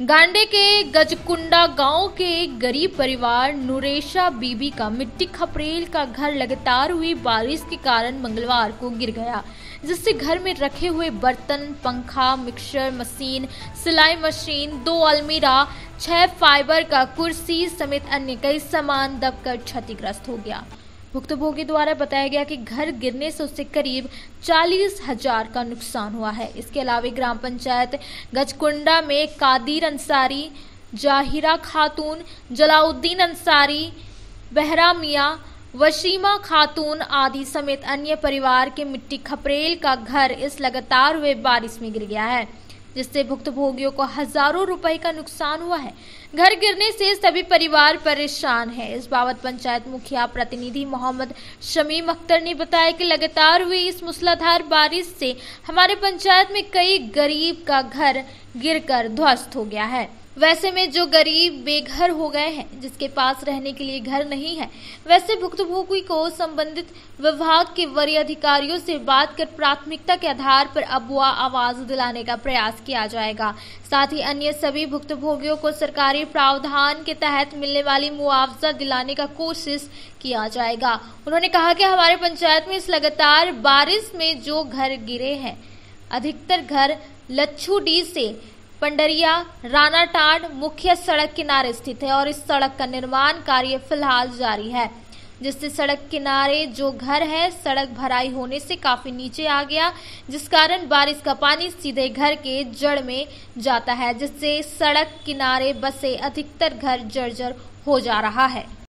गांडे के गजकुंडा गांव के एक गरीब परिवार नूरेशा बीबी का मिट्टी खपरेल का घर लगातार हुई बारिश के कारण मंगलवार को गिर गया, जिससे घर में रखे हुए बर्तन, पंखा, मिक्सर मशीन, सिलाई मशीन, 2 अलमीरा, 6 फाइबर का कुर्सी समेत अन्य कई सामान दबकर क्षतिग्रस्त हो गया। भुक्तभोगी द्वारा बताया गया कि घर गिरने से उससे करीब 40,000 का नुकसान हुआ है। इसके अलावा ग्राम पंचायत गजकुंडा में कादिर अंसारी, जाहिरा खातून, जलाउद्दीन अंसारी, बहरा मिया, वशीमा खातून आदि समेत अन्य परिवार के मिट्टी खपरेल का घर इस लगातार हुए बारिश में गिर गया है, जिससे भुक्तभोगियों को हजारों रुपए का नुकसान हुआ है। घर गिरने से सभी परिवार परेशान है। इस बाबत पंचायत मुखिया प्रतिनिधि मोहम्मद शमीम अख्तर ने बताया कि लगातार हुई इस मूसलाधार बारिश से हमारे पंचायत में कई गरीब का घर गिरकर ध्वस्त हो गया है। वैसे में जो गरीब बेघर हो गए हैं, जिसके पास रहने के लिए घर नहीं है, वैसे भुक्तभोगी को संबंधित विभाग के वरीय अधिकारियों से बात कर प्राथमिकता के आधार पर अबुआ आवाज दिलाने का प्रयास किया जाएगा। साथ ही अन्य सभी भुक्तभोगियों को सरकारी प्रावधान के तहत मिलने वाली मुआवजा दिलाने का कोशिश किया जाएगा। उन्होंने कहा कि हमारे पंचायत में इस लगातार बारिश में जो घर गिरे हैं, अधिकतर घर लच्छू डी से बंडरिया, राणाटाड मुख्य सड़क किनारे स्थित है और इस सड़क का निर्माण कार्य फिलहाल जारी है, जिससे सड़क किनारे जो घर है सड़क भराई होने से काफी नीचे आ गया, जिस कारण बारिश का पानी सीधे घर के जड़ में जाता है, जिससे सड़क किनारे बसे अधिकतर घर जर्जर हो जा रहा है।